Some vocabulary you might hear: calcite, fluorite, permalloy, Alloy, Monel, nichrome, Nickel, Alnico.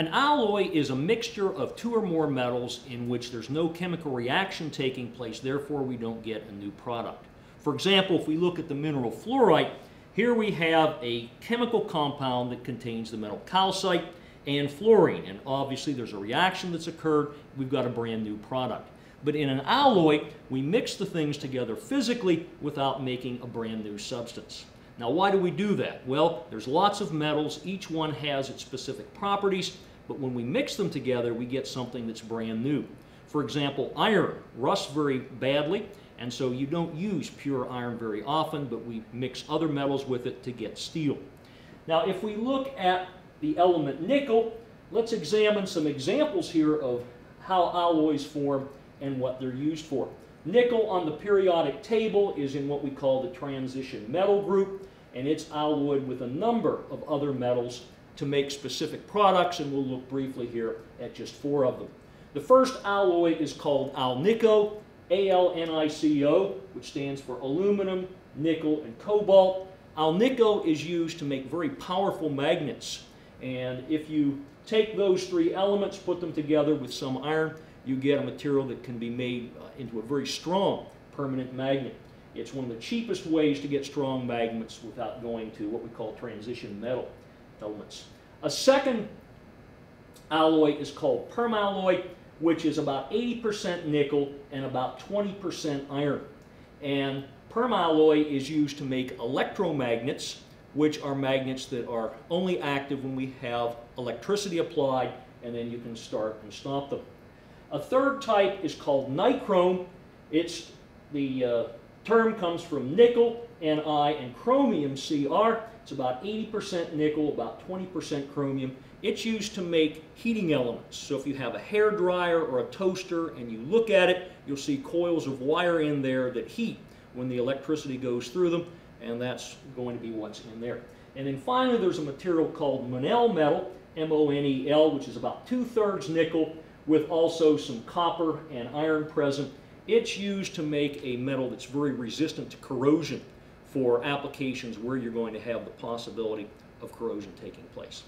An alloy is a mixture of two or more metals in which there's no chemical reaction taking place, therefore we don't get a new product. For example, if we look at the mineral fluorite, here we have a chemical compound that contains the metal calcite and fluorine, and obviously there's a reaction that's occurred, we've got a brand new product. But in an alloy, we mix the things together physically without making a brand new substance. Now, why do we do that? Well, there's lots of metals. Each one has its specific properties, but when we mix them together, we get something that's brand new. For example, iron rusts very badly, and so you don't use pure iron very often, but we mix other metals with it to get steel. Now, if we look at the element nickel, let's examine some examples here of how alloys form and what they're used for. Nickel on the periodic table is in what we call the transition metal group, and it's alloyed with a number of other metals to make specific products, and we'll look briefly here at just four of them. The first alloy is called Alnico, A-L-N-I-C-O, which stands for aluminum, nickel, and cobalt. Alnico is used to make very powerful magnets, and if you take those three elements, put them together with some iron, you get a material that can be made into a very strong permanent magnet. It's one of the cheapest ways to get strong magnets without going to what we call transition metal elements. A second alloy is called permalloy, which is about 80% nickel and about 20% iron. And permalloy is used to make electromagnets, which are magnets that are only active when we have electricity applied, and then you can start and stop them. A third type is called nichrome. It's the term comes from nickel, Ni, and chromium, Cr. It's about 80% nickel, about 20% chromium. It's used to make heating elements. So if you have a hair dryer or a toaster and you look at it, you'll see coils of wire in there that heat when the electricity goes through them, and that's going to be what's in there. And then finally, there's a material called Monel metal, M-O-N-E-L, which is about 2/3 nickel, with also some copper and iron present. It's used to make a metal that's very resistant to corrosion for applications where you're going to have the possibility of corrosion taking place.